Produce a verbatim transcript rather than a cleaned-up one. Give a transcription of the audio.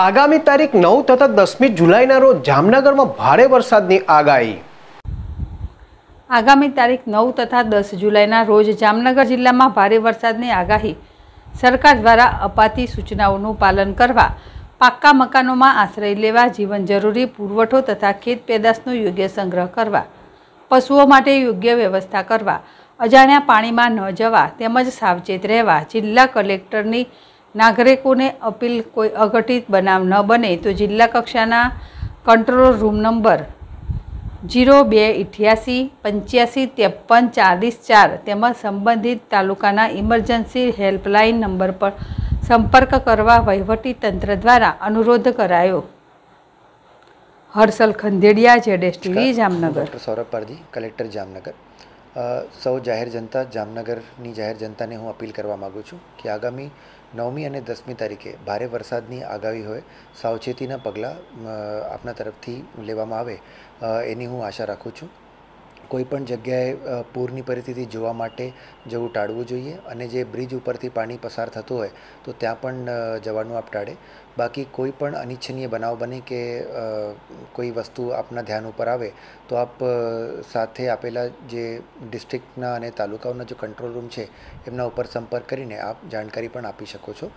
આગામી તારીખ નવ તથા દસમી જુલાઈના રોજ જામનગરમાં ભારે વરસાદની આગાહી। આગામી તારીખ નવ તથા દસ જુલાઈના રોજ જામનગર જિલ્લામાં ભારે વરસાદની આગાહી। સરકાર દ્વારા અપાતી સૂચનાઓનું પાલન કરવા, પાક્કા મકાનોમાં આશ્રય લેવા, જીવન જરૂરી પુરવઠો તથા ખેત પેદાશનો યોગ્ય સંગ્રહ કરવા, પશુઓ માટે યોગ્ય વ્યવસ્થા કરવા, અજાણ્યા પાણીમાં ન જવા તેમજ સાવચેત રહેવા જિલ્લા કલેક્ટરની नागरिकों ने अपील। कोई अघटित बनाव न बने तो जिला कक्षाना कंट्रोल रूम नंबर जीरो बे अठासी पंचासी तेपन चालीस चार तेमज संबंधित तालुकाना इमरजेंसी हेल्पलाइन नंबर पर संपर्क करवा वहीवटी तंत्र द्वारा अनुरोध करायो। Harshal Khandediya, Z S T V Jamnagar. Doctor Saurabh Pardi, collector Jamnagar. સૌ જાહેર જનતા, જામનગરની જાહેર જનતાને હું અપીલ કરવા માગું છું કે આગામી નવમી અને દસમી તારીખે ભારે વરસાદની આગાહી હોય, સાવચેતીના પગલાં આપના તરફથી લેવામાં આવે એની હું આશા રાખું છું। કોઈપણ જગ્યાએ પૂરની પરિસ્થિતિ જોવા માટે જવું ટાળવું જોઈએ અને જે બ્રિજ ઉપરથી પાણી પસાર થતું હોય તો ત્યાં પણ જવાનું આપ ટાળે। બાકી કોઈપણ અનિચ્છનીય બનાવ બને કે કોઈ વસ્તુ આપના ધ્યાન ઉપર આવે તો આપ સાથે આપેલા જે ડિસ્ટ્રિક્ટના અને તાલુકાઓના જે કંટ્રોલ રૂમ છે એમના ઉપર સંપર્ક કરીને આપ જાણકારી પણ આપી શકો છો।